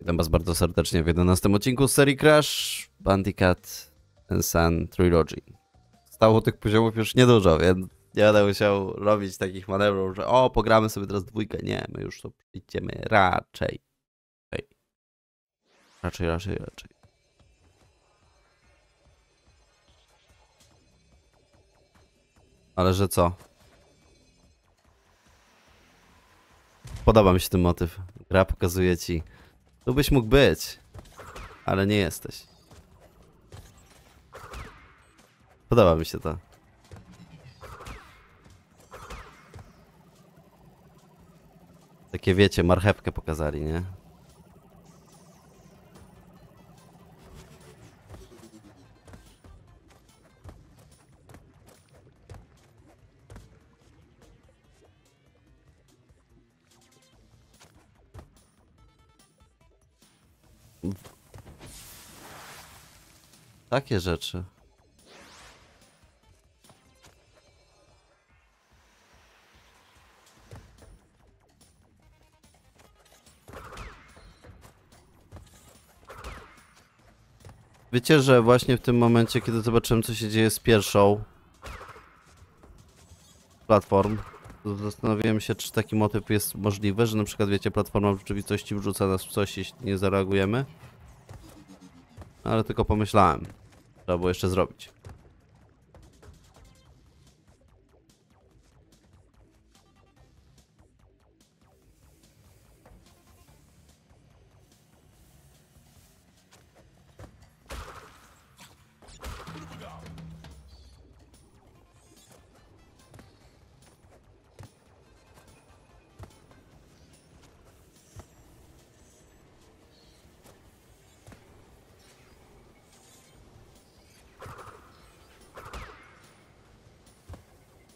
Witam was bardzo serdecznie w 11 odcinku z serii Crash Bandicoot N. Sane Trilogy. Stało tych poziomów już niedużo, więc nie będę musiał robić takich manewrów, że o, pogramy sobie teraz dwójkę. Nie, my już to idziemy raczej. Raczej. Ale że co? Podoba mi się ten motyw. Gra pokazuje ci, tu byś mógł być, ale nie jesteś. Podoba mi się to. Takie wiecie, marchewkę pokazali, nie? Takie rzeczy. Wiecie, że właśnie w tym momencie, kiedy zobaczyłem, co się dzieje z pierwszą platformą, zastanowiłem się, czy taki motyw jest możliwy, że na przykład, wiecie, platforma w rzeczywistości wrzuca nas w coś, jeśli nie zareagujemy. Ale tylko pomyślałem. Trzeba było jeszcze zrobić.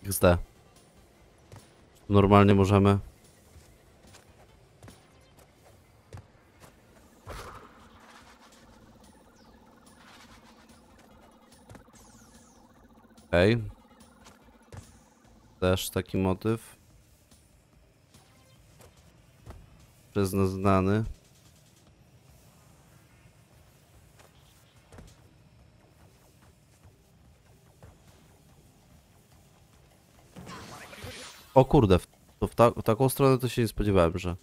XD. Normalnie możemy. Okej. Okay. Też taki motyw. Przez nas znany. O kurde, to w taką stronę to się nie spodziewałem, że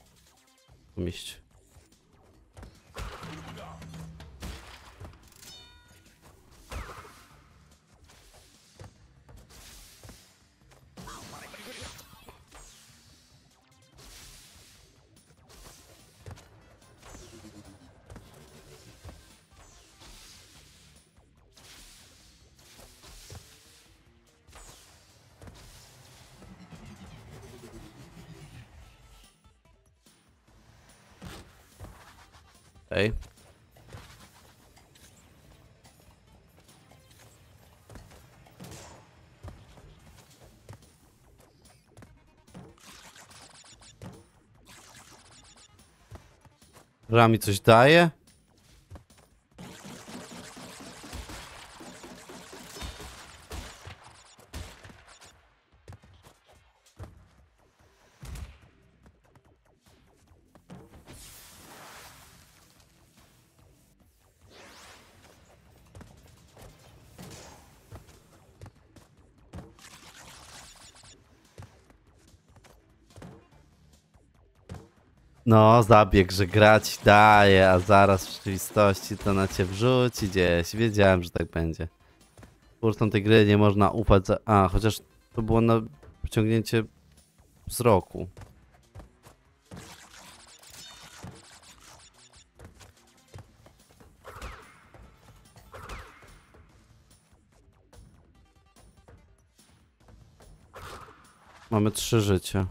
iść. Okej. Gra mi coś daje? No, zabieg, że grać daje, a zaraz w rzeczywistości to na cię wrzuci gdzieś. Wiedziałem, że tak będzie. Kurczę, tej gry nie można ufać za... A, chociaż to było na wyciągnięcie wzroku. Mamy 3 życia.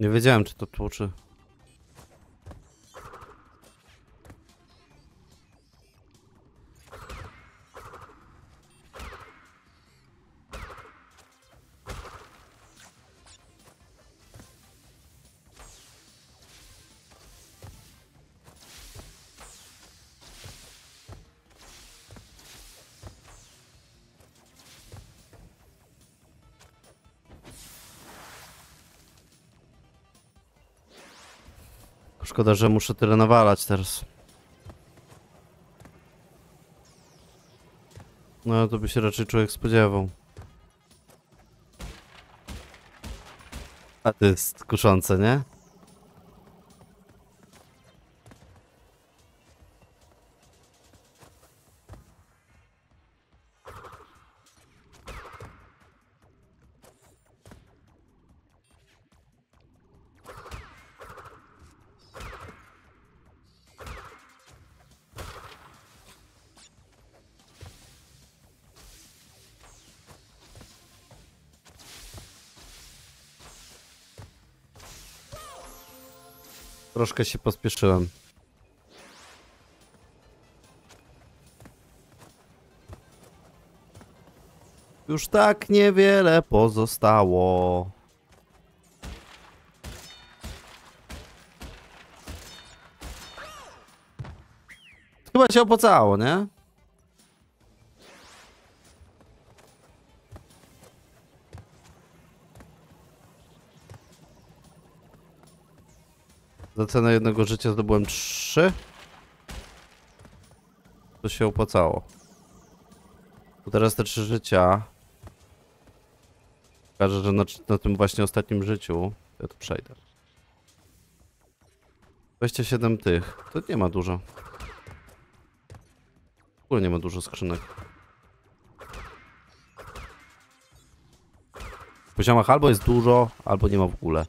Nie wiedziałem, czy to tłuczy. Szkoda, że muszę tyle nawalać teraz. No to by się raczej człowiek spodziewał. A to jest kuszące, nie? Troszkę się pospieszyłem. Już tak niewiele pozostało. Chyba się opłacało, nie? Za cenę jednego życia zdobyłem 3. To się opłacało. Bo teraz te 3 życia. Pokażę, że na tym właśnie ostatnim życiu. Ja tu przejdę. 27 tych. To nie ma dużo. W ogóle nie ma dużo skrzynek. W poziomach albo jest dużo, albo nie ma w ogóle.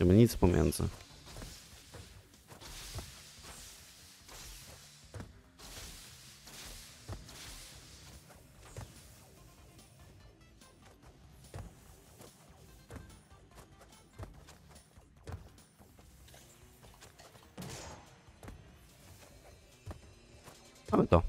Nie ma nic pomiędzy. Mamy to.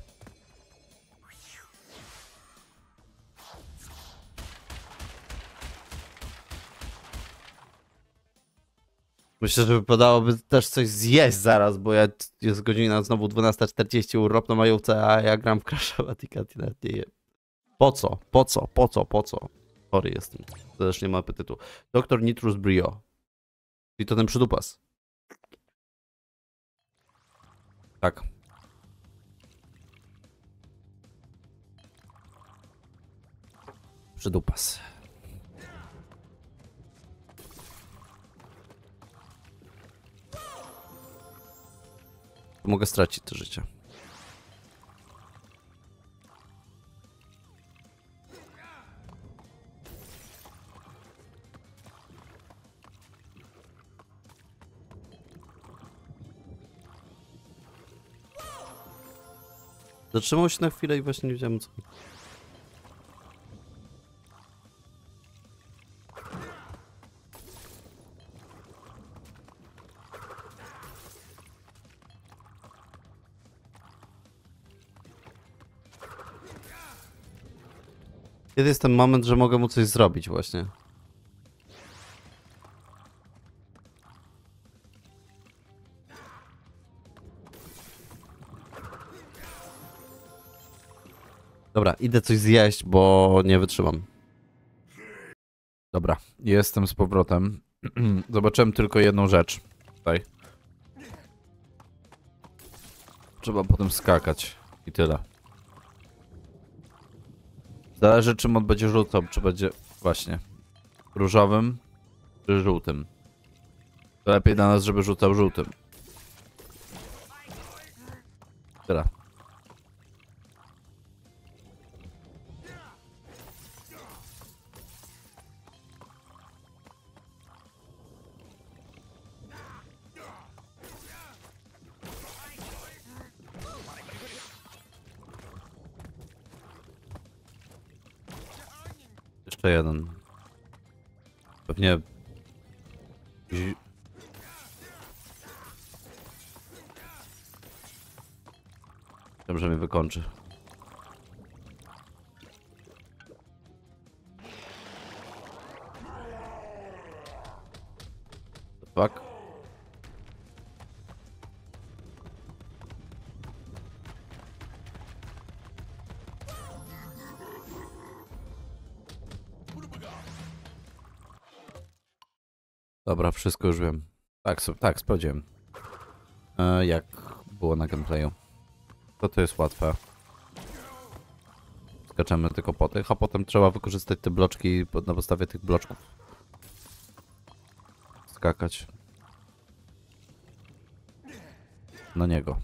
Myślę, że wypadałoby też coś zjeść zaraz, bo ja, jest godzina znowu 12:40, urlop na majówce, a ja gram w Crash Bandicoot i nawet nie jem. Po co? Chory jestem, też nie ma apetytu. Dr. Nitrous Brio. I to ten przydupas. Tak. Przydupas. Mogę stracić to życie. Zatrzymał się na chwilę i właśnie nie wiedziałem co. Kiedy jest ten moment, że mogę mu coś zrobić właśnie? Dobra, idę coś zjeść, bo nie wytrzymam. Dobra, jestem z powrotem. Zobaczyłem tylko jedną rzecz. Tutaj. Trzeba potem skakać i tyle. Zależy, czym on będzie rzucał, czy będzie właśnie różowym, czy żółtym. To lepiej dla nas, żeby rzucał żółtym. Tyle. Jeden. Pewnie... Dobrze mnie wykończy. Fuck. Dobra, wszystko już wiem. Tak, tak, sprawdziłem. Jak było na gameplayu. To jest łatwe. Skaczemy tylko po tych, a potem trzeba wykorzystać te bloczki, na podstawie tych bloczków skakać. Na niego.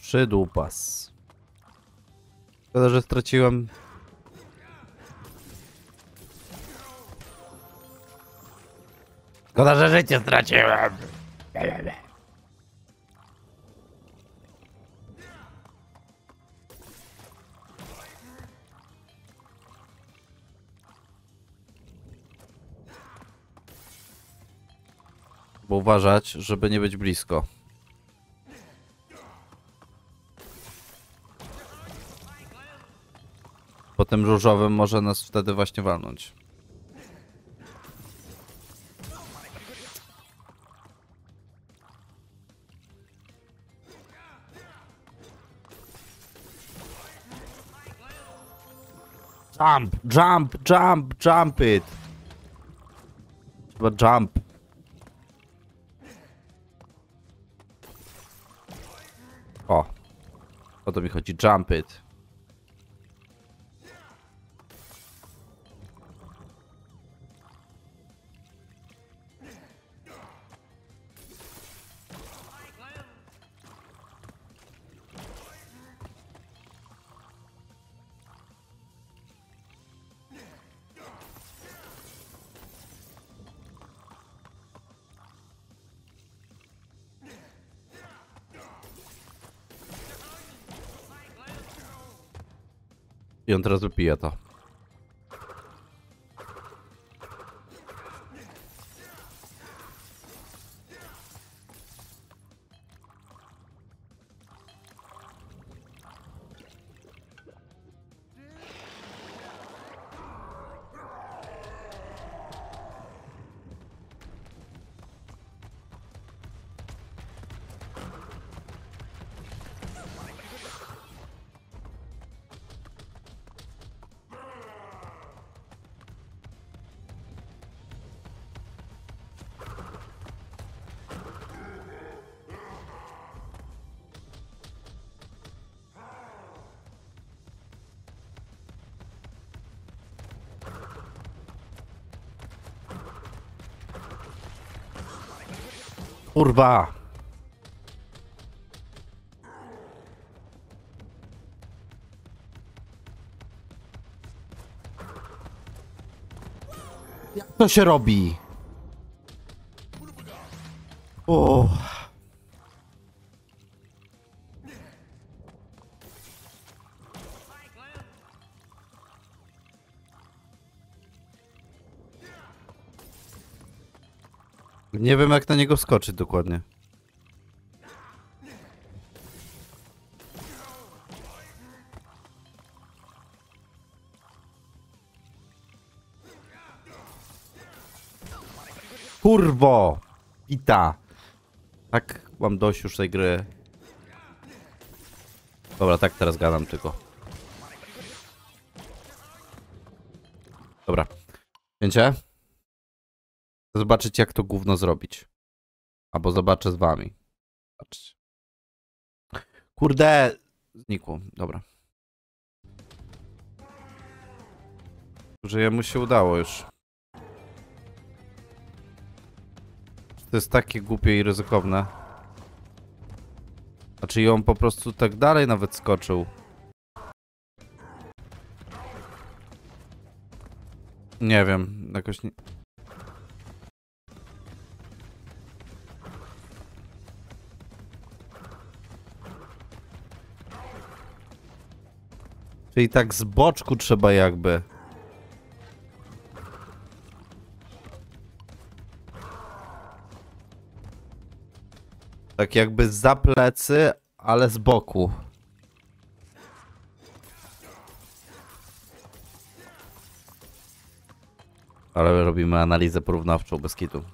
Przydłupas. Szkoda, że straciłem. Szkoda, że życie straciłem. Bo uważać, żeby nie być blisko. Po tym różowym może nas wtedy właśnie walnąć. Jump, jump, jump, jump it. Trzeba jump. O, o to mi chodzi, jump it. I on teraz wypija to. Kurwa! Jak to się robi? O. Nie wiem, jak na niego skoczyć dokładnie. Kurwo! Pita! Tak, mam dość już tej gry. Dobra, tak teraz gadam tylko. Dobra. Wiecie? Zobaczyć, jak to gówno zrobić. Albo zobaczę z wami. Zobaczyć. Kurde, znikło. Dobra. Że jemu się udało już. To jest takie głupie i ryzykowne. Znaczy i on po prostu tak dalej nawet skoczył. Nie wiem, jakoś nie... Czyli tak z boczku trzeba jakby. Tak jakby za plecy, ale z boku. Ale robimy analizę porównawczą bez kitu.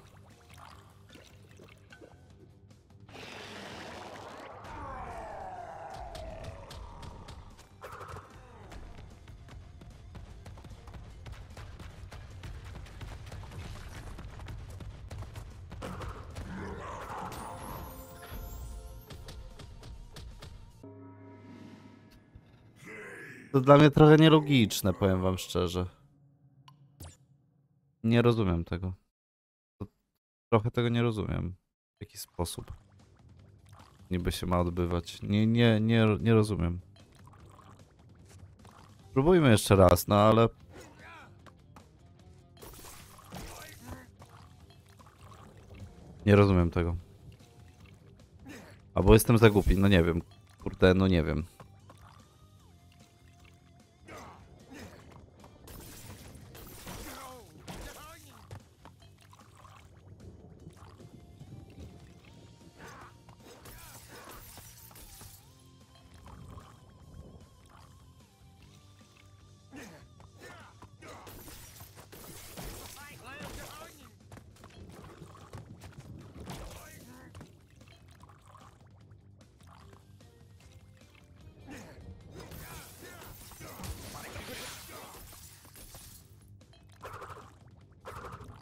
To dla mnie trochę nielogiczne, powiem wam szczerze. Nie rozumiem tego. Trochę tego nie rozumiem. W jaki sposób niby się ma odbywać. Nie rozumiem. Spróbujmy jeszcze raz, no ale... Nie rozumiem tego. Albo jestem za głupi, no nie wiem. Kurde, no nie wiem.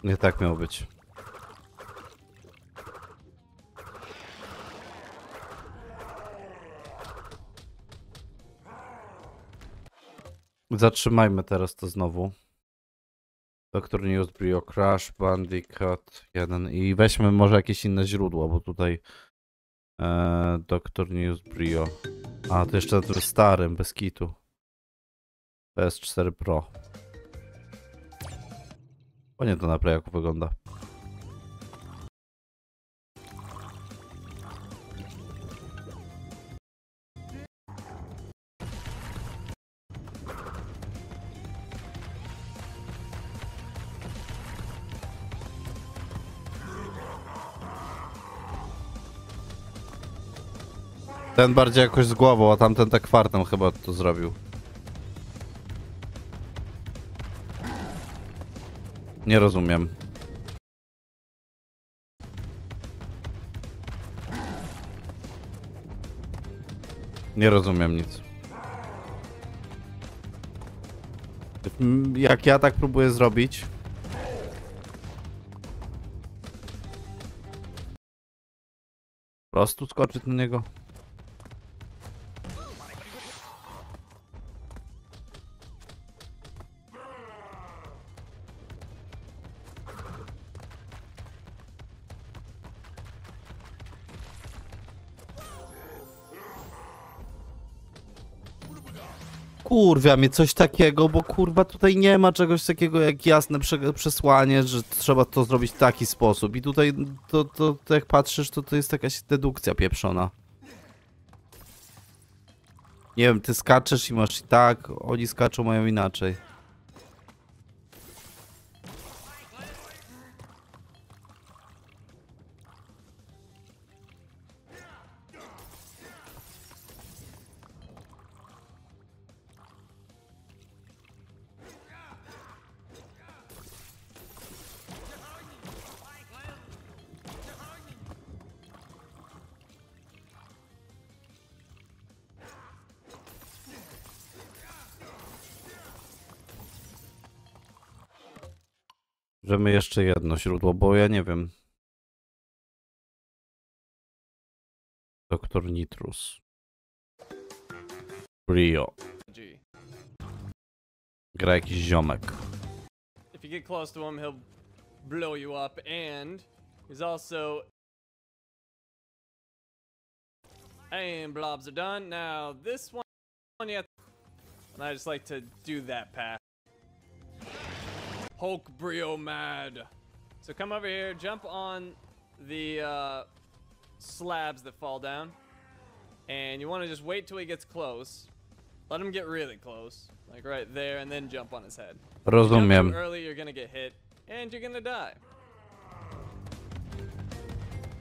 Nie tak miało być. Zatrzymajmy teraz to znowu. Dr. Nitrous Brio, Crash Bandicoot 1 i weźmy może jakieś inne źródło, bo tutaj Dr. Nitrous Brio. A, to jeszcze na tym starym, bez kitu. PS4 Pro. O nie, to na playaku wygląda. Ten bardziej jakoś z głową, a tamten tak kwartem chyba to zrobił. Nie rozumiem. Nie rozumiem nic. Jak ja tak próbuję zrobić... Po prostu skoczyć na niego. Kurwa, mnie coś takiego, bo kurwa tutaj nie ma czegoś takiego jak jasne przesłanie, że trzeba to zrobić w taki sposób. I tutaj to jak patrzysz, to jest jakaś dedukcja pieprzona. Nie wiem, ty skaczesz i masz i tak, oni skaczą, mają inaczej. Bierzemy jeszcze jedno źródło, bo ja nie wiem. Dr. Nitrous Brio. Gra jakiś ziomek. If you get close to him, he'll blow you up and he's also and blobs are done. Now this one yet and I just like to do that path. Hulk Brio mad. So come over here, jump on the slabs that fall down, and you want to just wait till he gets close. Let him get really close, like right there, and then jump on his head. Rozumiem. If you jump early, you're gonna get hit, and you're gonna die.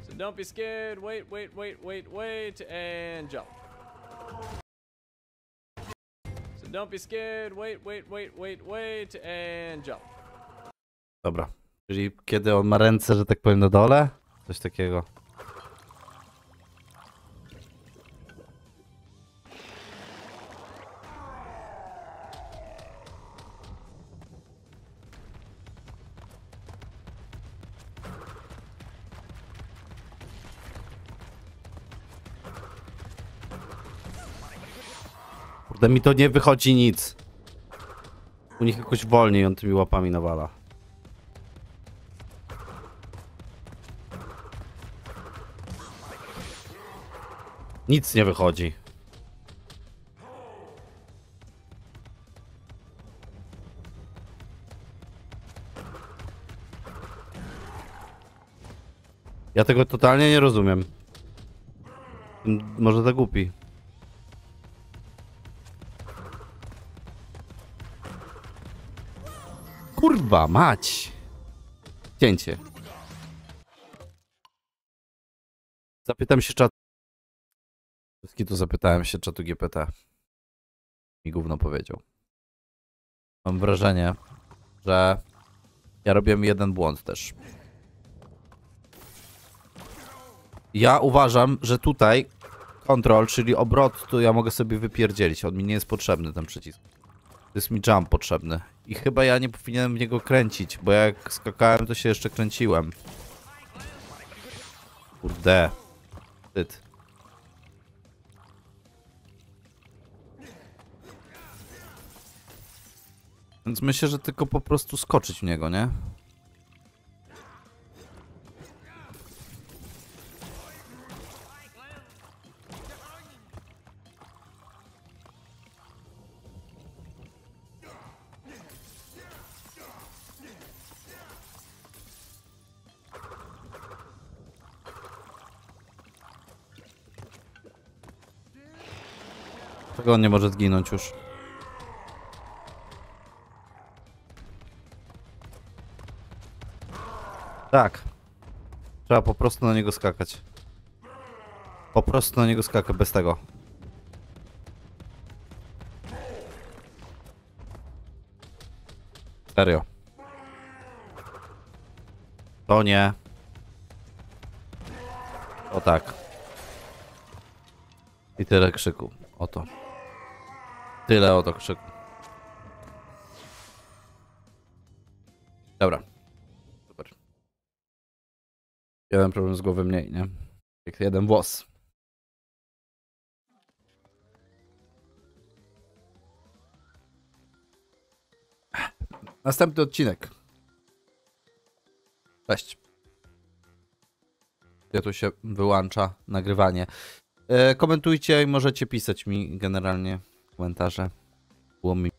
So don't be scared. Wait, wait, wait, wait, wait, and jump. So don't be scared. Wait, wait, wait, wait, wait, and jump. Dobra, czyli kiedy on ma ręce, że tak powiem, na dole? Coś takiego. Kurde, mi to nie wychodzi nic. U nich jakoś wolniej on tymi łapami nawala. Nic nie wychodzi. Ja tego totalnie nie rozumiem. Może za głupi. Kurwa mać. Cięcie. Zapytam się czatu. Wszystkie tu zapytałem się czatu GPT. Mi gówno powiedział. Mam wrażenie, że ja robiłem jeden błąd też. Ja uważam, że tutaj control, czyli obrót, to ja mogę sobie wypierdzielić. On mi nie jest potrzebny, ten przycisk. To jest mi jump potrzebny. I chyba ja nie powinienem w niego kręcić, bo jak skakałem, to się jeszcze kręciłem. Kurde. Wstyd. Więc myślę, że tylko po prostu skoczyć w niego, nie? Dlaczego on nie może zginąć już? Tak. Trzeba po prostu na niego skakać. Po prostu na niego skakać, bez tego. Serio. To nie. O tak. I tyle krzyku. Oto. Tyle oto krzyku. Dobra. Super. Jeden problem z głowy mniej, nie? Jak jeden włos. Następny odcinek. Cześć. Ja tu się wyłącza nagrywanie. Komentujcie i możecie pisać mi generalnie komentarze. Było mi